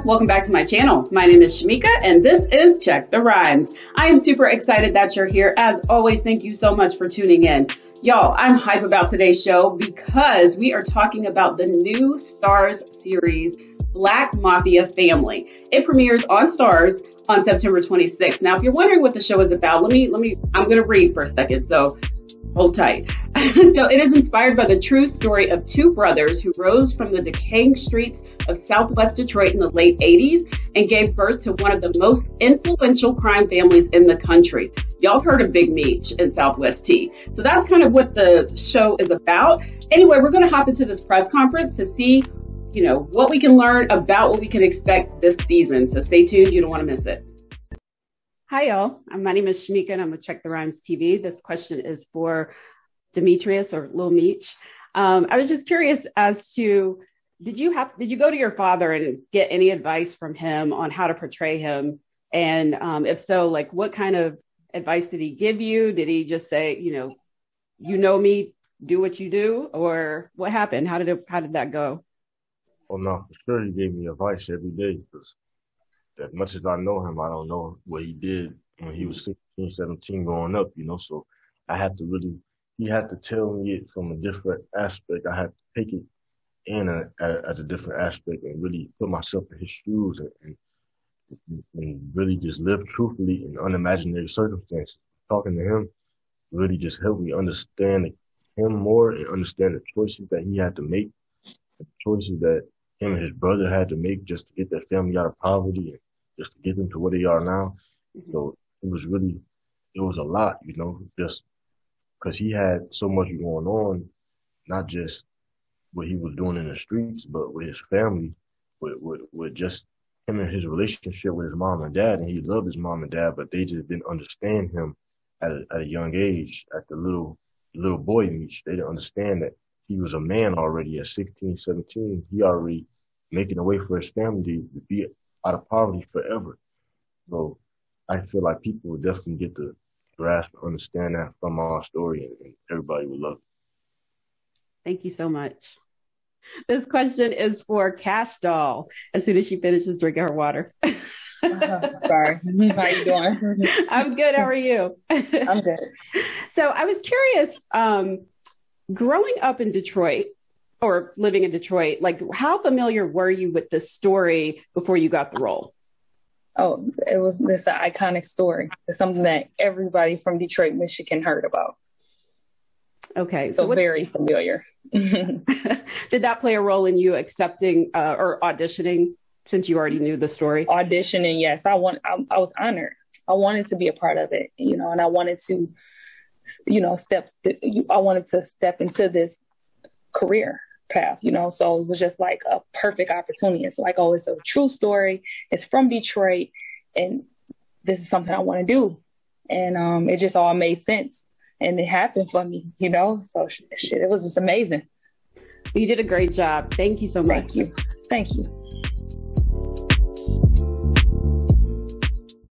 y'all. Welcome back to my channel. My name is Shamika and this is Check the Rhymes. I am super excited that you're here. As always, thank you so much for tuning in. Y'all, I'm hype about today's show because we are talking about the new Stars series, Black Mafia Family. It premieres on Stars on September 26th. Now, if you're wondering what the show is about, I'm going to read for a second, so hold tight. So it is inspired by the true story of two brothers who rose from the decaying streets of Southwest Detroit in the late 80s and gave birth to one of the most influential crime families in the country. Y'all heard of Big Meech and Southwest T. So that's kind of what the show is about. Anyway, we're going to hop into this press conference to see, you know, what we can learn about what we can expect this season. So stay tuned. You don't want to miss it. Hi, y'all. My name is Shamika, and I'm with Check the Rhymes TV. This question is for Demetrius or Lil Meech. I was just curious as to, did you go to your father and get any advice from him on how to portray him? And if so, like, what kind of advice did he give you? Did he just say, you know me, do what you do, or what happened? How did that go? Oh no, for sure he gave me advice every day, because as much as I know him, I don't know what he did when he was 16, 17 growing up, you know, so I had to really, he had to tell me it from a different aspect. I had to take it in as a different aspect and really put myself in his shoes and really just live truthfully in unimaginary circumstances. Talking to him really just helped me understand him more and understand the choices that he had to make, the choices that him and his brother had to make just to get their family out of poverty and just to get them to where they are now. So it was a lot, you know, just because he had so much going on, not just what he was doing in the streets, but with his family, with just him and his relationship with his mom and dad. And he loved his mom and dad, but they just didn't understand him at a young age, at the little boy age. They didn't understand that he was a man already at 16, 17. He already making a way for his family to be out of poverty forever. So I feel like people would definitely get to grasp and understand that from our story, and everybody would love it. Thank you so much. This question is for Cash Doll. As soon as she finishes drinking her water. Sorry. How you doing? I'm good. How are you? I'm good. So I was curious, growing up in Detroit or living in Detroit, like, how familiar were you with this story before you got the role? Oh, it was this iconic story. It's something that everybody from Detroit, Michigan heard about. Okay. So very familiar. Did that play a role in you accepting or auditioning, since you already knew the story? Auditioning, yes. I was honored. I wanted to be a part of it, you know, and I wanted to, you know, I wanted to step into this career path, you know, so it was just like a perfect opportunity. It's like, oh, it's a true story. It's from Detroit. And this is something I want to do. And it just all made sense. And it happened for me, you know, so shit, it was just amazing. You did a great job. Thank you so much. Thank you. Thank you.